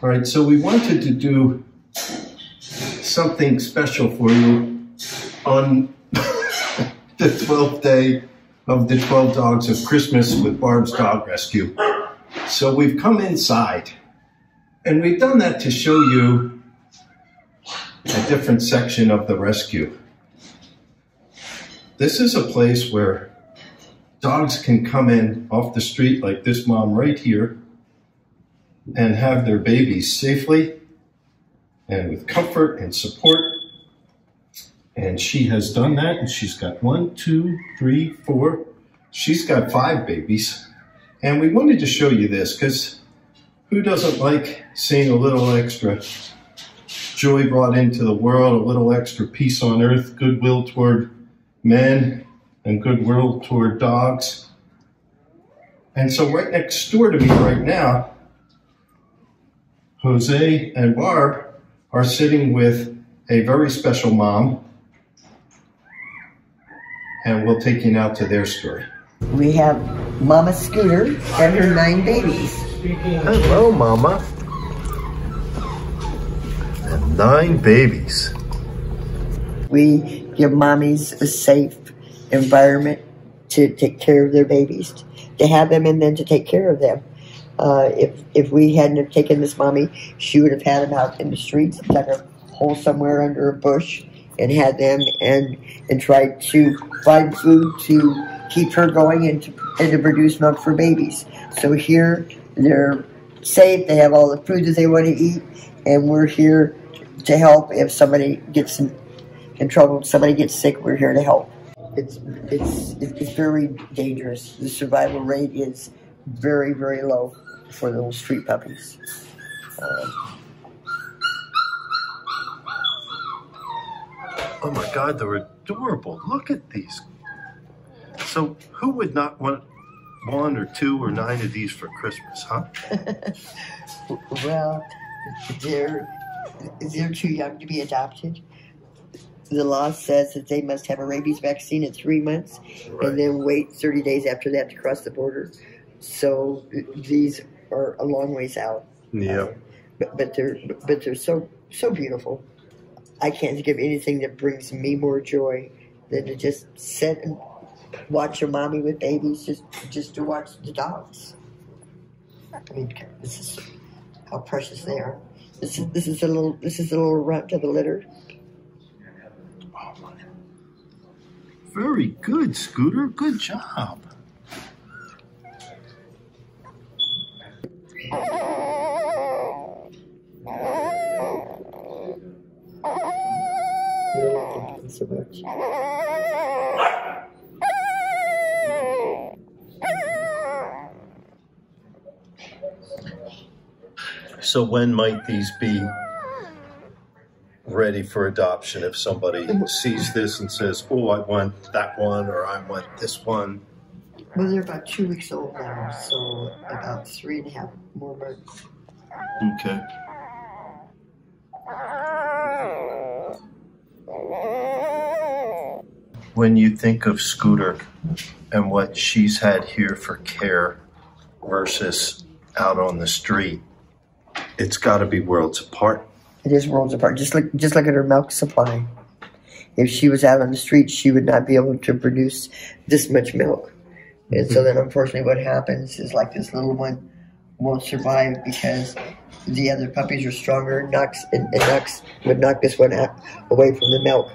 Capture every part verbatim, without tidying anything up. All right, so we wanted to do something special for you on the twelfth day of the twelve Dogs of Christmas with Barb's Dog Rescue. So we've come inside, and we've done that to show you a different section of the rescue. This is a place where dogs can come in off the street, like this mom right here, and have their babies safely and with comfort and support. And she has done that, and she's got one, two, three, four. She's got five babies. And we wanted to show you this, because who doesn't like seeing a little extra joy brought into the world, a little extra peace on earth, goodwill toward men and goodwill toward dogs? And so right next door to me right now, Jose and Barb are sitting with a very special mom, and we'll take you now to their story. We have Mama Scooter and her nine babies. Hello, Mama. And nine babies. We give mommies a safe environment to take care of their babies, to have them and then to take care of them. Uh, if, if we hadn't have taken this mommy, she would have had them out in the streets, dug a hole somewhere under a bush, and had them and and tried to find food to keep her going and to, and to produce milk for babies. So here they're safe, they have all the food that they want to eat, and we're here to help if somebody gets in, in trouble, if somebody gets sick, we're here to help. It's, it's, it's very dangerous. The survival rate is very, very low for little street puppies. Uh, Oh my God, they're adorable. Look at these. So who would not want one or two or nine of these for Christmas, huh? Well, they're, they're too young to be adopted. The law says that they must have a rabies vaccine at three months right. And then wait thirty days after that to cross the border. So these are a long ways out. Yeah. Um, but, but they're, but they're so, so beautiful. I can't think of anything that brings me more joy than to just sit and watch your mommy with babies, just just to watch the dogs. I mean, this is how precious they are. This is this is a little this is a little runt of the litter. Oh my! Very good, Scooter. Good job. So much. So when might these be ready for adoption if somebody sees this and says, oh, I want that one, or I want this one? Well, they're about two weeks old now, so about three and a half more months. Okay. When you think of Scooter and what she's had here for care versus out on the street, it's got to be worlds apart. It is worlds apart. Just look, just look at her milk supply. If she was out on the street, she would not be able to produce this much milk. And mm-hmm. So then, unfortunately, what happens is like this little one won't survive because the other puppies are stronger. Knocks and, and knocks would knock this one out away from the milk.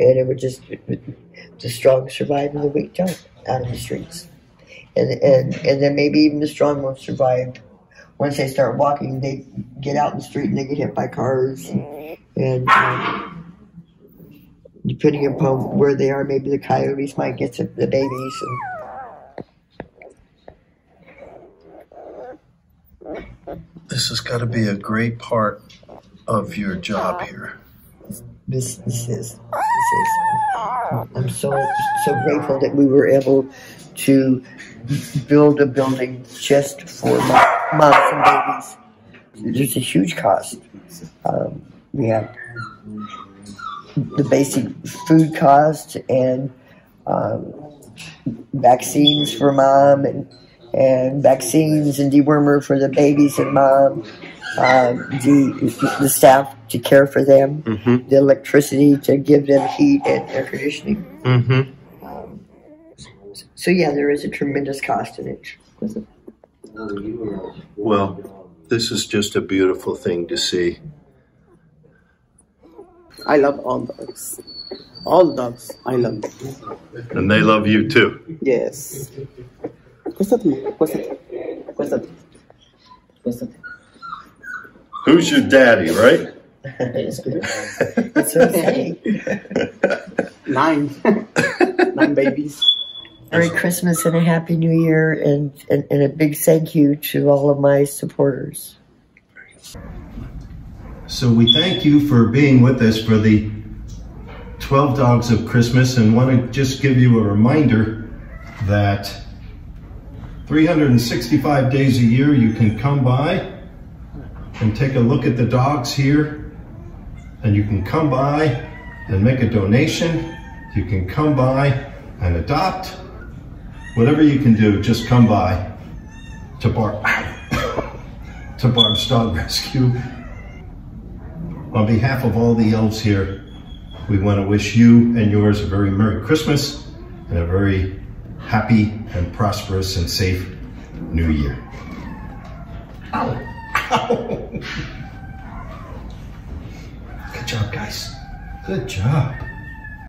And it would just, the strong survive and the weak don't out of the streets. And, and and then maybe even the strong won't survive. Once they start walking, they get out in the street and they get hit by cars. And, and um, depending upon where they are, maybe the coyotes might get the, the babies. And this has got to be a great part of your job here. This, this is, this is, I'm so, so grateful that we were able to build a building just for moms and babies. There's a huge cost. Um, we have the basic food cost and um, vaccines for mom and, and vaccines and dewormer for the babies and mom. uh, the, the staff to care for them, mm-hmm. the electricity to give them heat and air conditioning. Mm-hmm. um, so yeah, there is a tremendous cost in it. Was it? Well, this is just a beautiful thing to see. I love all dogs. All dogs, I love them. And they love you too? Yes. Who's your daddy, right? It's okay. Nine. Nine babies. Merry Christmas and a Happy New Year, and, and, and a big thank you to all of my supporters. So we thank you for being with us for the twelve Dogs of Christmas, and want to just give you a reminder that three hundred sixty-five days a year you can come by and take a look at the dogs here, and you can come by and make a donation, you can come by and adopt, whatever you can do, just come by to, Bar to Barb's Dog Rescue. On behalf of all the elves here, we want to wish you and yours a very Merry Christmas and a very happy and prosperous and safe New Year. Ow. Ow. Good job, guys. Good job.